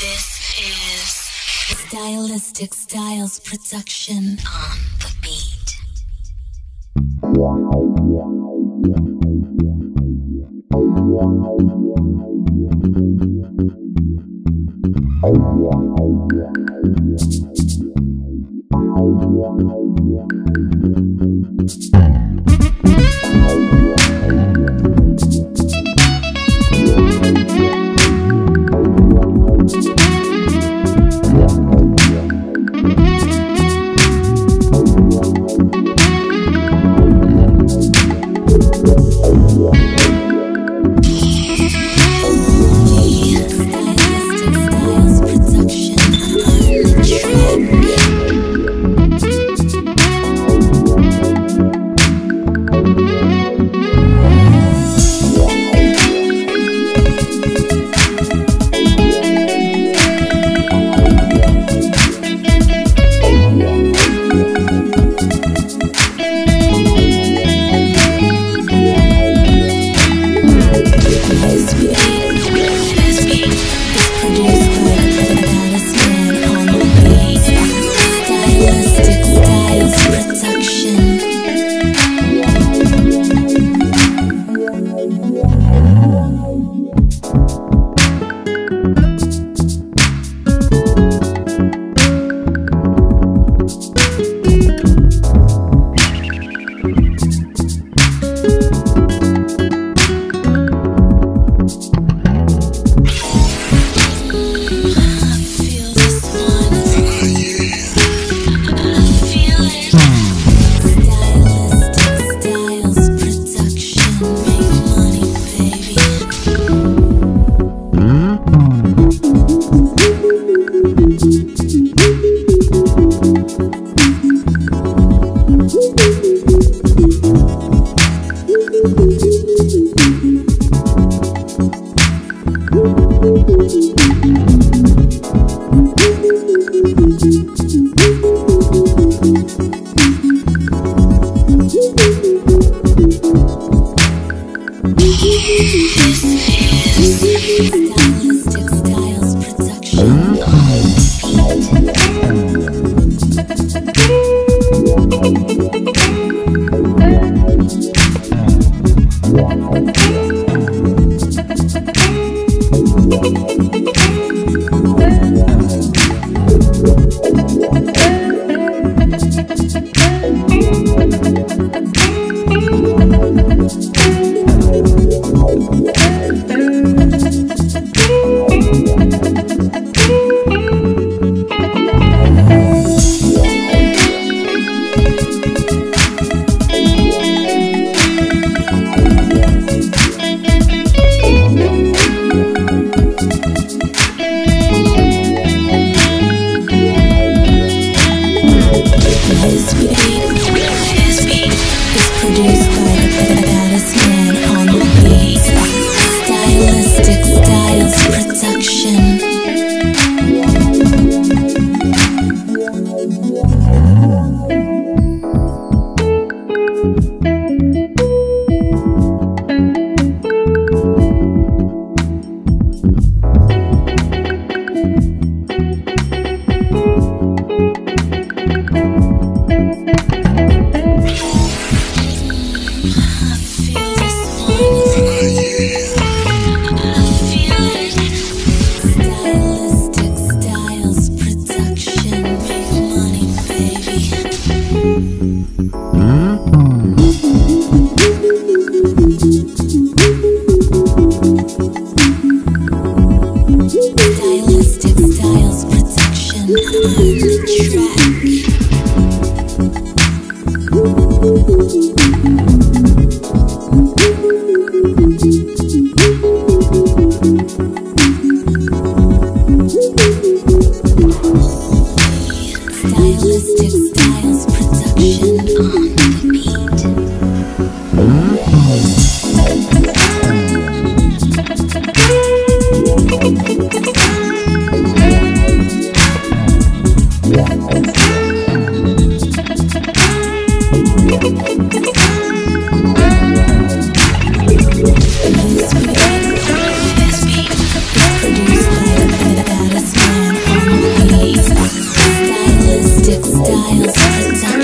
This is Stylistic Styles production on the styles.